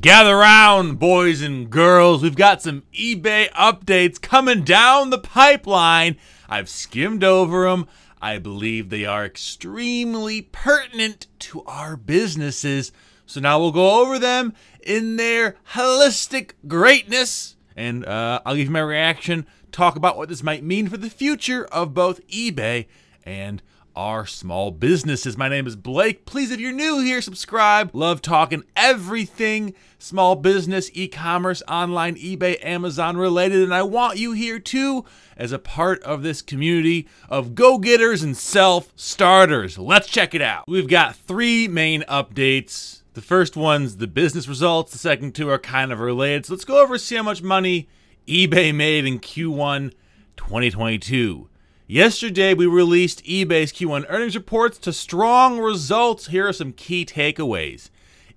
Gather round, boys and girls. We've got some eBay updates coming down the pipeline. I've skimmed over them. I believe they are extremely pertinent to our businesses. So now we'll go over them in their holistic greatness. And I'll give you my reaction, talk about what this might mean for the future of both eBay and our small businesses. My name is Blake. Please, if you're new here, subscribe. Love talking everything small business, e-commerce, online, eBay, Amazon related, and I want you here too as a part of this community of go-getters and self-starters. Let's check it out. We've got three main updates. The first one's the business results. The second two are kind of related. So let's go over and see how much money eBay made in Q1 2022. Yesterday, we released eBay's Q1 earnings reports to strong results. Here are some key takeaways.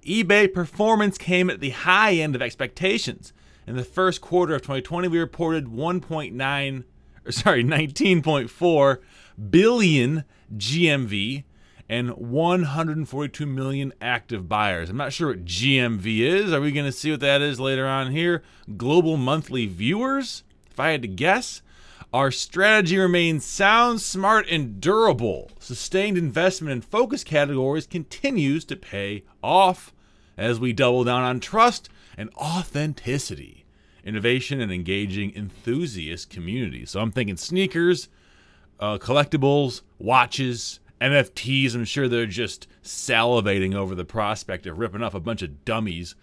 eBay performance came at the high end of expectations. In the first quarter of 2020, we reported 19.4 billion GMV and 142 million active buyers. I'm not sure what GMV is. Are we going to see what that is later on here? Global monthly viewers, if I had to guess. Our strategy remains sound, smart, and durable. Sustained investment in focus categories continues to pay off as we double down on trust and authenticity, innovation, and engaging enthusiast communities. So I'm thinking sneakers, collectibles, watches, NFTs. I'm sure they're just salivating over the prospect of ripping off a bunch of dummies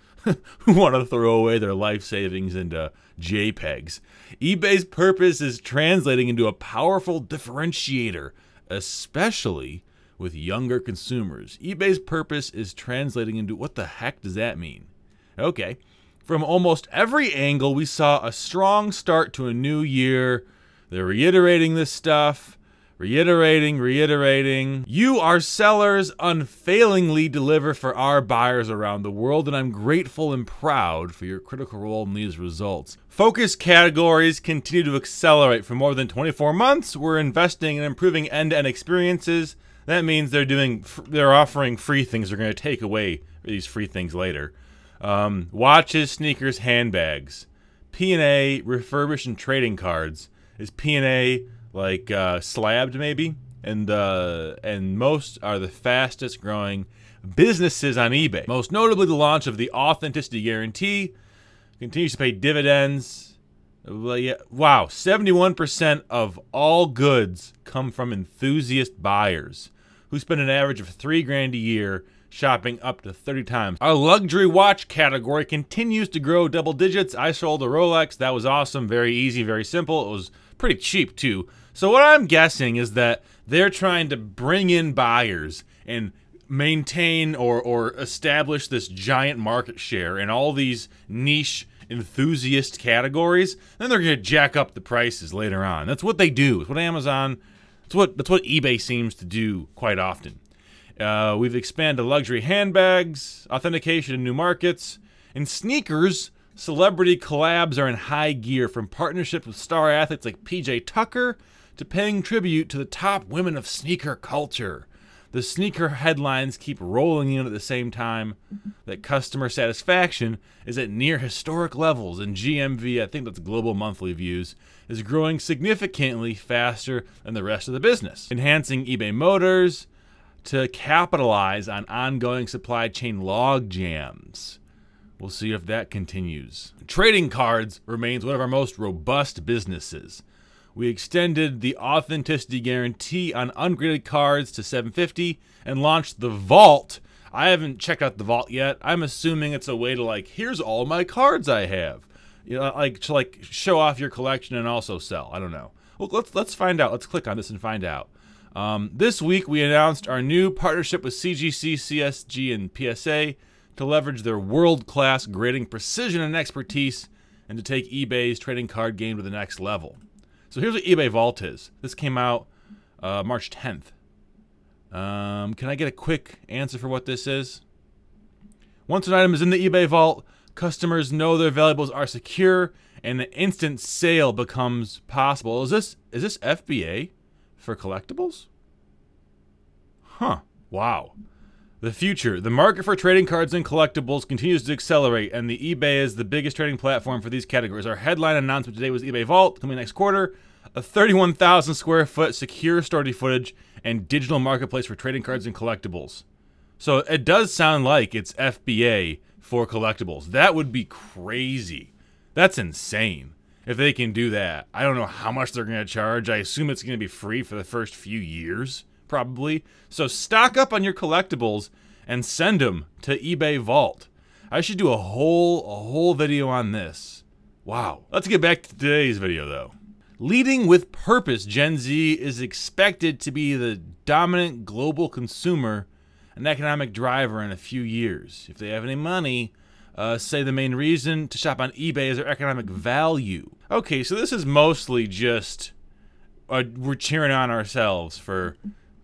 who want to throw away their life savings into JPEGs. eBay's purpose is translating into a powerful differentiator, especially with younger consumers. eBay's purpose is translating into, what the heck does that mean? Okay, from almost every angle, we saw a strong start to a new year. They're reiterating this stuff. Reiterating. You, our sellers, unfailingly deliver for our buyers around the world, and I'm grateful and proud for your critical role in these results. Focus categories continue to accelerate. For more than 24 months, we're investing in improving end-to-end experiences. That means they're offering free things. They're going to take away these free things later. Watches, sneakers, handbags. PNA, refurbished and trading cards. Is PNA like slabbed maybe, and most are the fastest growing businesses on eBay. Most notably, the launch of the authenticity guarantee continues to pay dividends. Wow, 71% of all goods come from enthusiast buyers who spend an average of $3 grand a year shopping up to 30 times. Our luxury watch category continues to grow double digits. I sold a Rolex. That was awesome. Very easy, very simple. It was pretty cheap too. So what I'm guessing is that they're trying to bring in buyers and maintain or establish this giant market share in all these niche enthusiast categories. Then they're going to jack up the prices later on. That's what they do. It's what Amazon, that's what eBay seems to do quite often. We've expanded luxury handbags, authentication in new markets, and sneakers. Celebrity collabs are in high gear, from partnerships with star athletes like PJ Tucker to paying tribute to the top women of sneaker culture. The sneaker headlines keep rolling in at the same time that customer satisfaction is at near historic levels, and GMV, I think that's global monthly views, is growing significantly faster than the rest of the business. Enhancing eBay Motors to capitalize on ongoing supply chain log jams. We'll see if that continues. Trading cards remains one of our most robust businesses. We extended the authenticity guarantee on ungraded cards to 750 and launched the Vault. I haven't checked out the Vault yet. I'm assuming it's a way to, like, here's all my cards I have. You know, like, to like show off your collection and also sell. I don't know. Well, let's find out. Let's click on this and find out. This week, we announced our new partnership with CGC, CSG, and PSA to leverage their world-class grading precision and expertise and to take eBay's trading card game to the next level. So here's what eBay Vault is. This came out March 10th. Can I get a quick answer for what this is? Once an item is in the eBay Vault, customers know their valuables are secure and an instant sale becomes possible. Is this FBA? For collectibles? Huh. Wow. The future. The market for trading cards and collectibles continues to accelerate, and the eBay is the biggest trading platform for these categories. Our headline announcement today was eBay Vault, coming next quarter, a 31,000 square foot secure storage footage and digital marketplace for trading cards and collectibles. So it does sound like it's FBA for collectibles. That would be crazy. That's insane. If they can do that, I don't know how much they're going to charge. I assume it's going to be free for the first few years. Probably. So stock up on your collectibles and send them to eBay Vault. I should do a whole video on this. Wow. Let's get back to today's video though. Leading with purpose, Gen Z is expected to be the dominant global consumer and economic driver in a few years. If they have any money, say the main reason to shop on eBay is their economic value. Okay, so this is mostly just we're cheering on ourselves for,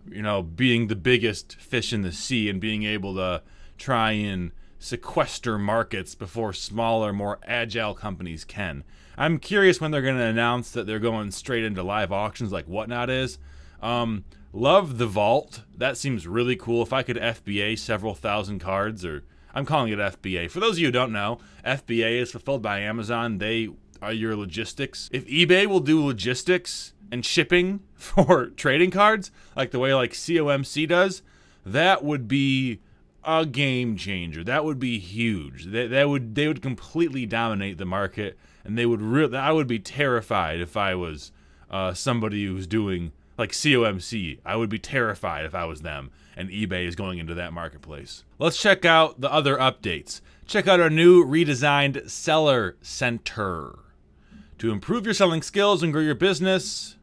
you know, being the biggest fish in the sea and being able to try and sequester markets before smaller, more agile companies can. I'm curious when they're going to announce that they're going straight into live auctions like Whatnot is. Love the Vault. That seems really cool. If I could FBA several thousand cards, or I'm calling it FBA. For those of you who don't know, FBA is fulfilled by Amazon. They are your logistics. If eBay will do logistics and shipping for trading cards, like the way like COMC does, that would be a game changer. That would be huge. They would completely dominate the market, and they would really, I would be terrified if I was somebody who's doing like COMC. I would be terrified if I was them, and eBay is going into that marketplace. Let's check out the other updates. Check out our new redesigned Seller Center. To improve your selling skills and grow your business,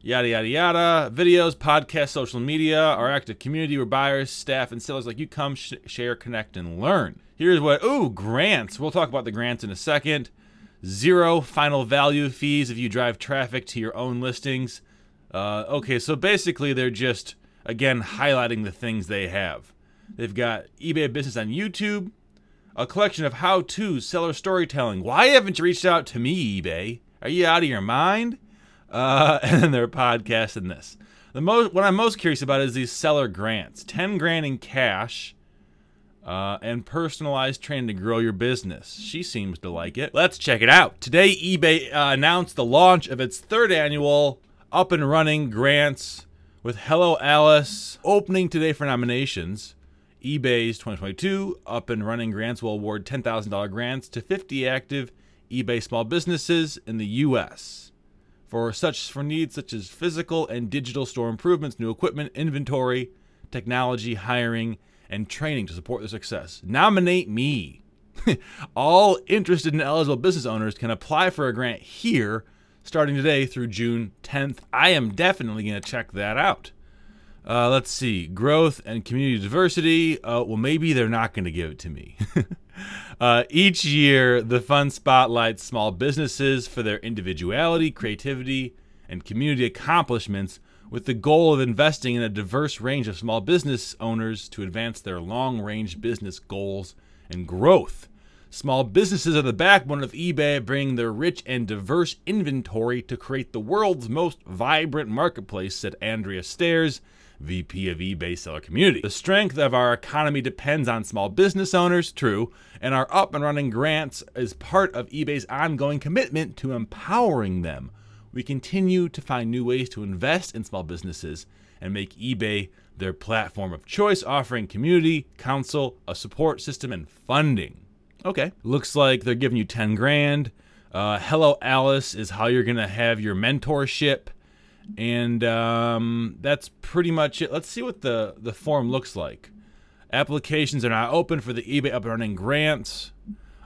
yada, yada, yada. Videos, podcasts, social media, our active community where buyers, staff, and sellers like you come, share, connect, and learn. Here's what, ooh, grants. We'll talk about the grants in a second. Zero final value fees if you drive traffic to your own listings. Okay, so basically they're just, again, highlighting the things they have. They've got eBay Business on YouTube, a collection of how-tos, seller storytelling. Why haven't you reached out to me, eBay? Are you out of your mind? And then their podcast and this. What I'm most curious about is these seller grants. 10 grand in cash and personalized training to grow your business. She seems to like it. Let's check it out. Today, eBay announced the launch of its third annual Up and Running Grants with Hello Alice opening today for nominations. eBay's 2022 Up and Running Grants will award $10,000 grants to 50 active eBay small businesses in the U.S. for needs such as physical and digital store improvements, new equipment, inventory, technology, hiring, and training to support their success. Nominate me. All interested and eligible business owners can apply for a grant here starting today through June 10th. I am definitely going to check that out. Let's see, growth and community diversity. Well, maybe they're not going to give it to me. Each year, the fund spotlights small businesses for their individuality, creativity, and community accomplishments with the goal of investing in a diverse range of small business owners to advance their long-range business goals and growth. Small businesses are the backbone of eBay, bringing their rich and diverse inventory to create the world's most vibrant marketplace, said Andrea Stairs, VP of eBay Seller Community. The strength of our economy depends on small business owners, true, and our Up and Running grants is part of eBay's ongoing commitment to empowering them. We continue to find new ways to invest in small businesses and make eBay their platform of choice, offering community, counsel, a support system, and funding. Okay. Looks like they're giving you 10 grand. Hello Alice is how you're going to have your mentorship. And that's pretty much it. Let's see what the form looks like. Applications are now open for the eBay Up and Running grants.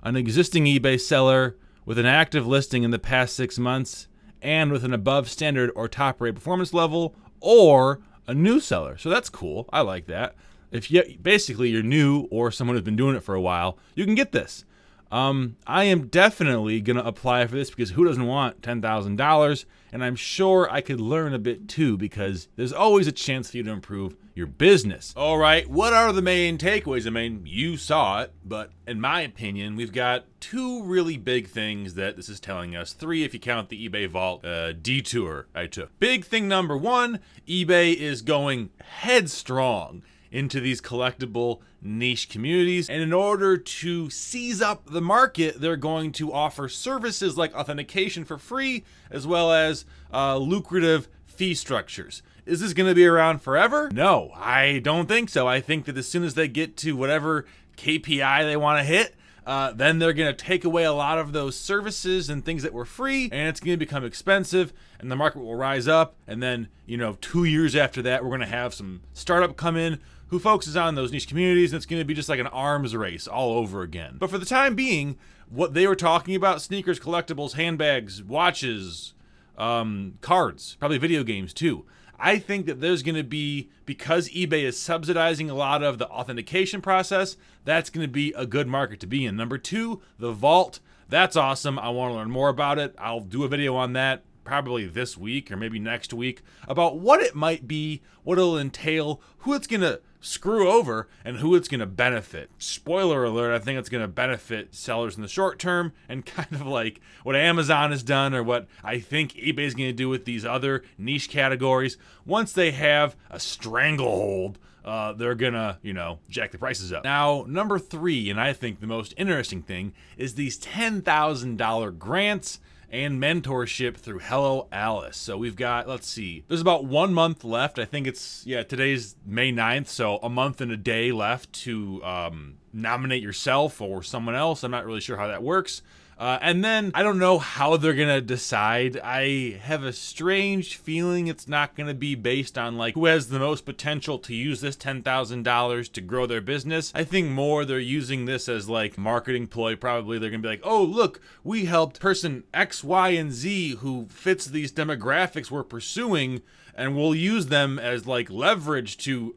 An existing eBay seller with an active listing in the past 6 months and with an above standard or top rate performance level, or a new seller. So that's cool. I like that. If you, basically you're new or someone who's been doing it for a while, you can get this. I am definitely going to apply for this because who doesn't want $10,000? And I'm sure I could learn a bit too, because there's always a chance for you to improve your business. All right, what are the main takeaways? I mean, you saw it, but in my opinion, we've got two really big things that this is telling us. Three, if you count the eBay Vault detour I took. Big thing number one, eBay is going headstrong into these collectible niche communities. And in order to seize up the market, they're going to offer services like authentication for free, as well as lucrative fee structures. Is this going to be around forever? No, I don't think so. I think that as soon as they get to whatever KPI they want to hit, then they're going to take away a lot of those services and things that were free, and it's going to become expensive, and the market will rise up. And then, you know, 2 years after that, we're going to have some startup come in who focuses on those niche communities, and it's going to be just like an arms race all over again. But for the time being, what they were talking about, sneakers, collectibles, handbags, watches, cards, probably video games too. I think that there's going to be, because eBay is subsidizing a lot of the authentication process, that's going to be a good market to be in. Number 2, the vault. That's awesome. I want to learn more about it. I'll do a video on that probably this week or maybe next week about what it might be, what it'll entail, who it's going to screw over, and who it's going to benefit. Spoiler alert, I think it's going to benefit sellers in the short term, and kind of like what Amazon has done or what I think eBay is going to do with these other niche categories. Once they have a stranglehold, they're going to, you know, jack the prices up. Now, number 3, and I think the most interesting thing, is these $10,000 grants and mentorship through Hello Alice. So we've got, let's see, there's about 1 month left. I think it's, yeah, today's May 9th, so a month and a day left to nominate yourself or someone else. I'm not really sure how that works. And then I don't know how they're gonna decide. I have a strange feeling it's not gonna be based on like who has the most potential to use this $10,000 to grow their business. I think more they're using this as like marketing ploy. Probably they're gonna be like, oh look, we helped person X, Y, and Z who fits these demographics we're pursuing, and we'll use them as like leverage to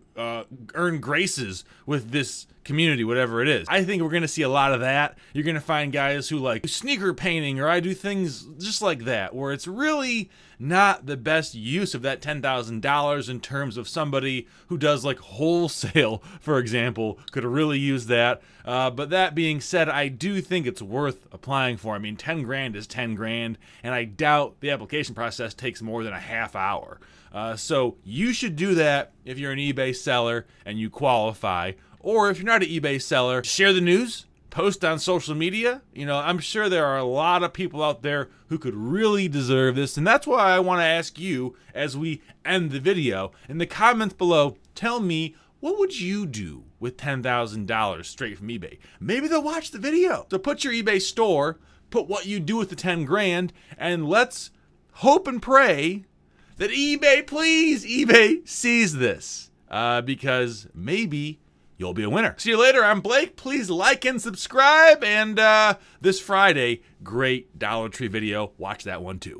earn graces with this community, whatever it is. I think we're gonna see a lot of that. You're gonna find guys who like sneaker painting, or I do things just like that, where it's really not the best use of that $10,000 in terms of somebody who does like wholesale, for example, could really use that. But that being said, I do think it's worth applying for. I mean, 10 grand is 10 grand, and I doubt the application process takes more than a half hour. So you should do that if you're an eBay seller and you qualify. Or if you're not an eBay seller, share the news, post on social media. You know, I'm sure there are a lot of people out there who could really deserve this. And that's why I want to ask you, as we end the video, in the comments below, tell me, what would you do with $10,000 straight from eBay? Maybe they'll watch the video. So put your eBay store, put what you do with the 10 grand, and let's hope and pray that eBay, please, eBay sees this, because maybe you'll be a winner. See you later. I'm Blake. Please like and subscribe. And this Friday, great Dollar Tree video. Watch that one too.